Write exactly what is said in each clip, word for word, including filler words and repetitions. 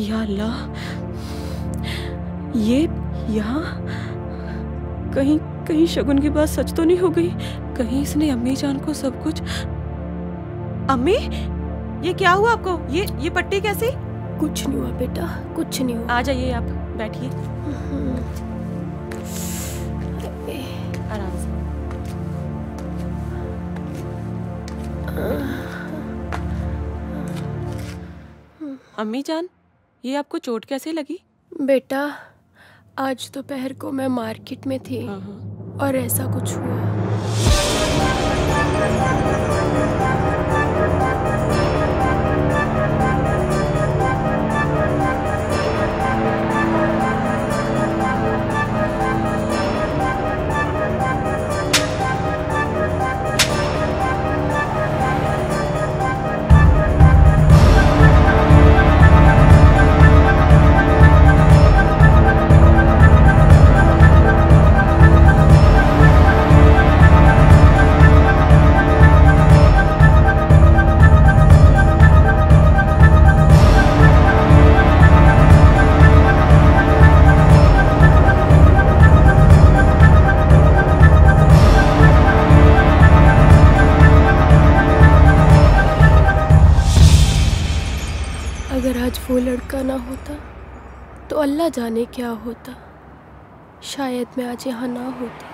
या अल्लाह, ये यहाँ कहीं कहीं शगुन की बात सच तो नहीं हो गई। कहीं इसने अम्मी जान को सब कुछ। अम्मी, ये क्या हुआ आपको? ये ये पट्टी कैसी? कुछ नहीं हुआ बेटा, कुछ नहीं हुआ। आ जाइए, आप बैठिए आराम से। अम्मी जान, ये आपको चोट कैसे लगी? बेटा, आज दोपहर को मैं मार्केट में थी और ऐसा कुछ अल्लाह जाने क्या होता, शायद मैं आज यहाँ ना होती।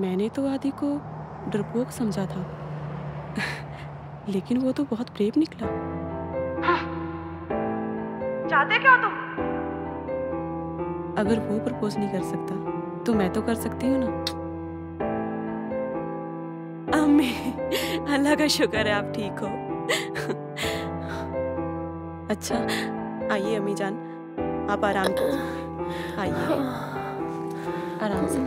मैंने तो आदि को डरपोक समझा था, लेकिन वो तो बहुत प्रेम निकला। हाँ। चाहते क्या तुम? अगर वो प्रपोज नहीं कर सकता तो मैं तो कर सकती हूँ ना। अम्मी, अल्लाह का शुक्र है आप ठीक हो। अच्छा, आइए अम्मी जान, आप आराम कीजिए। आइए आराम से।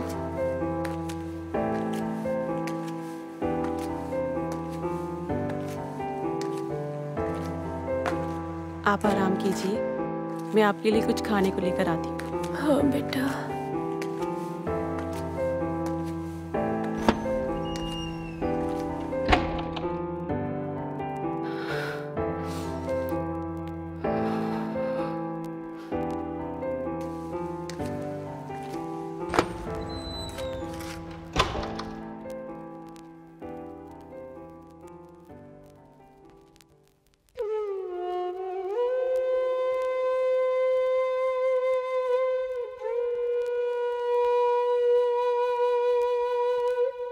आप आराम कीजिए, मैं आपके लिए कुछ खाने को लेकर आती हूँ। हाँ बेटा।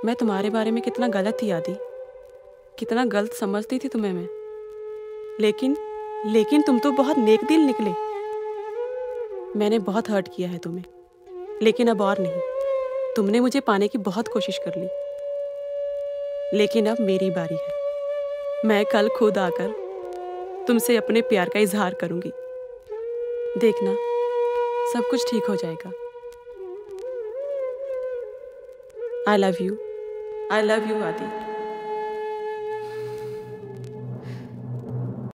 मैं तुम्हारे बारे में कितना गलत थी आदि, कितना गलत समझती थी तुम्हें मैं। लेकिन लेकिन तुम तो बहुत नेक दिल निकले। मैंने बहुत हर्ट किया है तुम्हें, लेकिन अब और नहीं। तुमने मुझे पाने की बहुत कोशिश कर ली, लेकिन अब मेरी बारी है। मैं कल खुद आकर तुमसे अपने प्यार का इजहार करूंगी। देखना, सब कुछ ठीक हो जाएगा। I love you, I love you आदि।